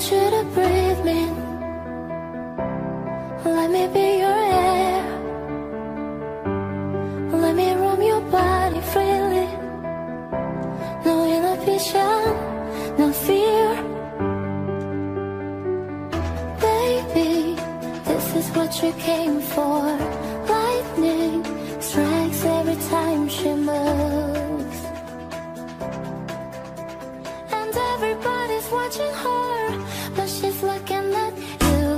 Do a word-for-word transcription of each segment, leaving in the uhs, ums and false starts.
want you to breathe me in. Let me be your air. Let me roam your body freely. No inhibition, no fear. Baby, this is what you came for. Lightning strikes every time she moves. And everybody's watching her, but she's looking at you.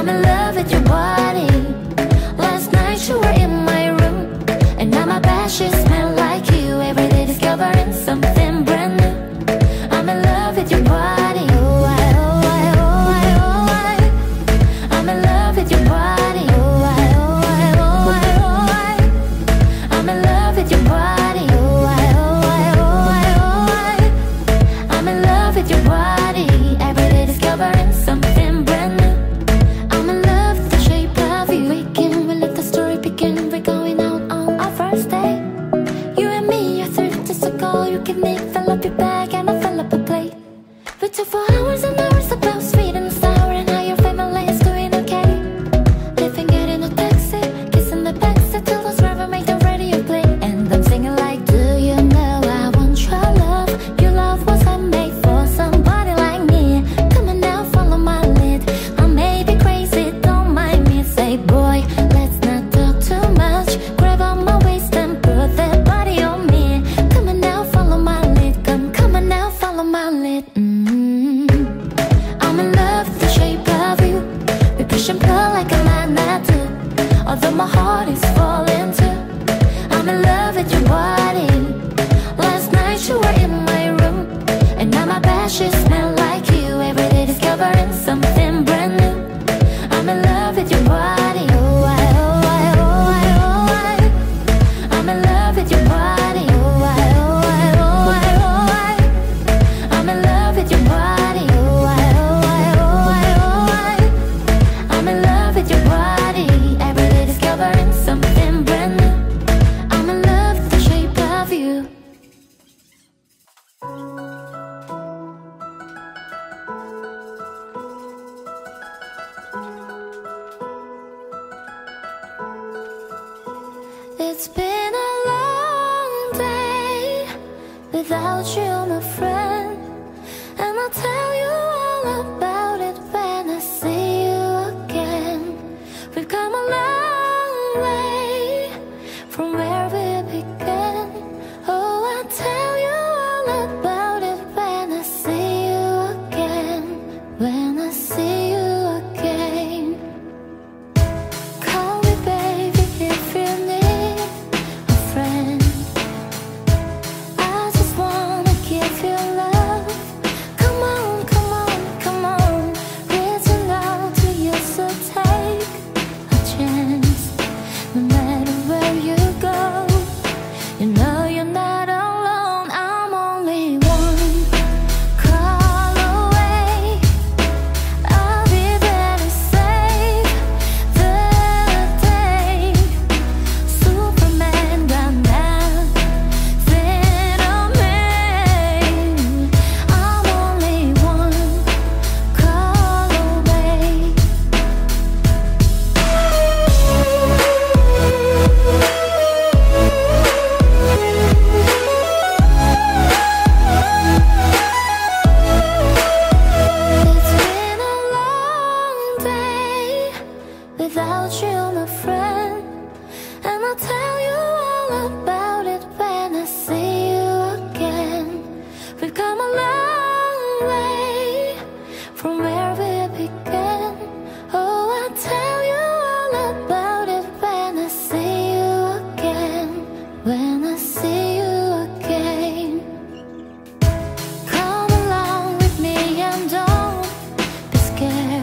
I'm in love with your body. Oh, I, oh, I, oh, I, oh, I, oh, It's been a long day without you, my friend, and I'll tell you all about it when I see you again. We've come a long way from where we began. Oh, I'll tell you all about it when I see you again, when I see you again. Call me baby if you need. Without you, my friend, and I'll tell you all about it when I see you again. We've come a long way from where we began. Oh, I'll tell you all about it when I see you again, when I see you again. Come along with me and don't be scared.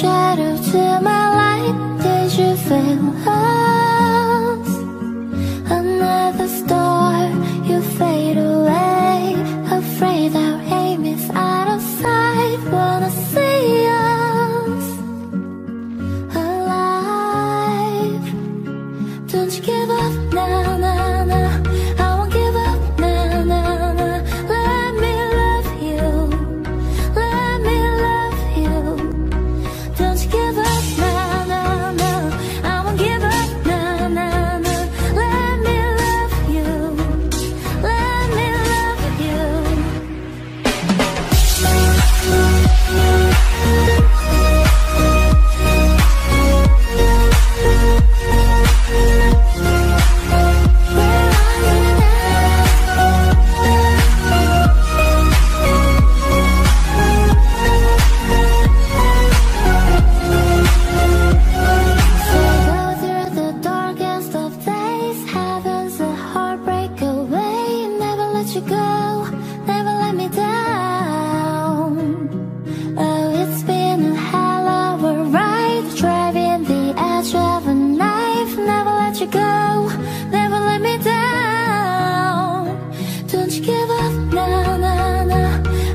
Shadow to my light, did you feel us? Another star, you fade away. Afraid our aim is out of sight. Wanna see us alive. Don't you give up now, now, now. I won't give up now, now, now. Let me love you. Let me love you. Don't you give up now, now, now. I won't give up now, now, now. Let me love you. Let me love you. Go through the darkest of days. Heaven's a heartbreak away. Never let you go, never let me down. Oh, it's been a hell of a ride, driving the edge of a knife. Never let you go, never let me down. Don't you give up now, now, now.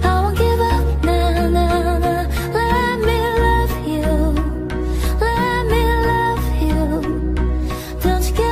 I won't give up now, now, now. Let me love you. Let me love you. Don't you give